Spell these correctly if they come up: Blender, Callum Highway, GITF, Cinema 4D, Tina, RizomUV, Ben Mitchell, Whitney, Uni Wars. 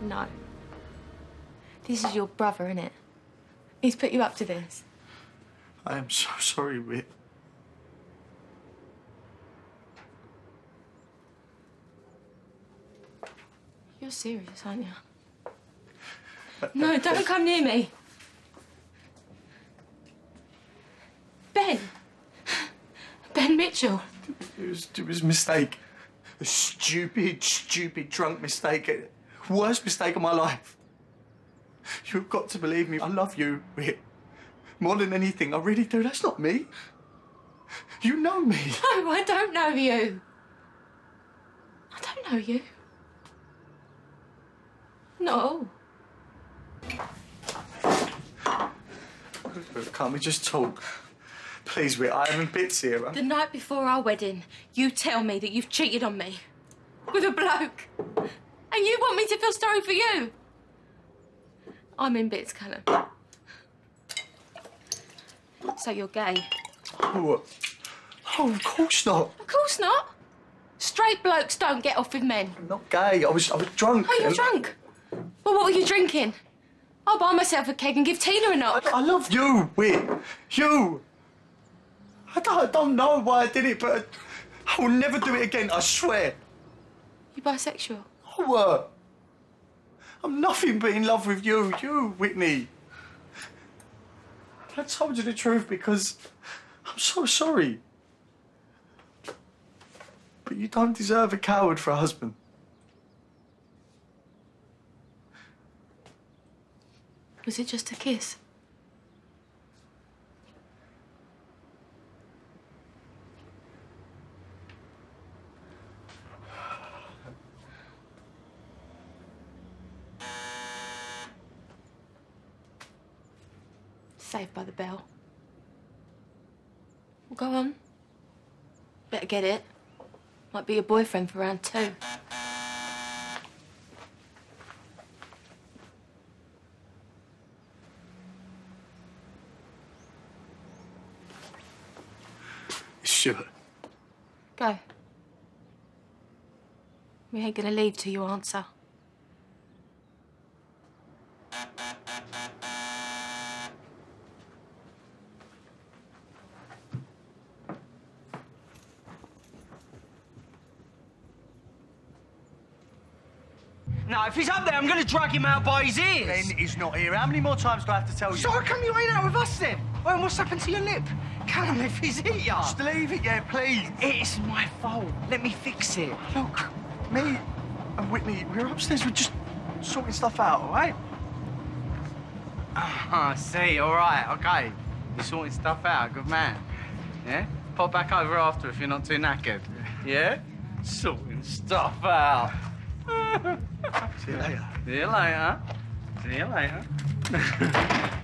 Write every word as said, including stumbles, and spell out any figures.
No. This is your brother, isn't it? He's put you up to this. I am so sorry, Whit. You're serious, aren't you? No, don't come near me. Ben. Ben Mitchell. It was, it was a mistake. A stupid, stupid, drunk mistake. Worst mistake of my life. You've got to believe me. I love you, Whit. More than anything, I really do. That's not me. You know me. No, I don't know you. I don't know you. No. Can't we just talk? Please, Whit, I am in bits here. Huh? The night before our wedding, you tell me that you've cheated on me. With a bloke. And you want me to feel sorry for you. I'm in bits, Callum. So you're gay? Oh, oh, of course not. Of course not. Straight blokes don't get off with men. I'm not gay. I was, I was drunk. Oh, you're drunk? Well, what were you drinking? I'll buy myself a keg and give Tina a knock. I, I love you, Whit. You. I don't, I don't know why I did it, but I will never do it again, I swear. You bisexual? Oh, uh, I'm nothing but in love with you, you, Whitney. I told you the truth because I'm so sorry. But you don't deserve a coward for a husband. Was it just a kiss? Saved by the bell. Well, go on. Better get it. Might be your boyfriend for round two. Sure. Go. We ain't gonna leave till you answer. No, if he's up there, I'm going to drag him out by his ears. Ben is not here. How many more times do I have to tell you? So how come you ain't out with us, then? Well, and what's happened to your lip? Callum, if he's here. Just leave it, yeah, please. It is my fault. Let me fix it. Look, me and Whitney, we were upstairs. We were just sorting stuff out, all right? Ah, uh, see, all right, OK. You're sorting stuff out, good man. Yeah? Pop back over after if you're not too knackered. Yeah? Sorting stuff out. See you later. See you later. See you later.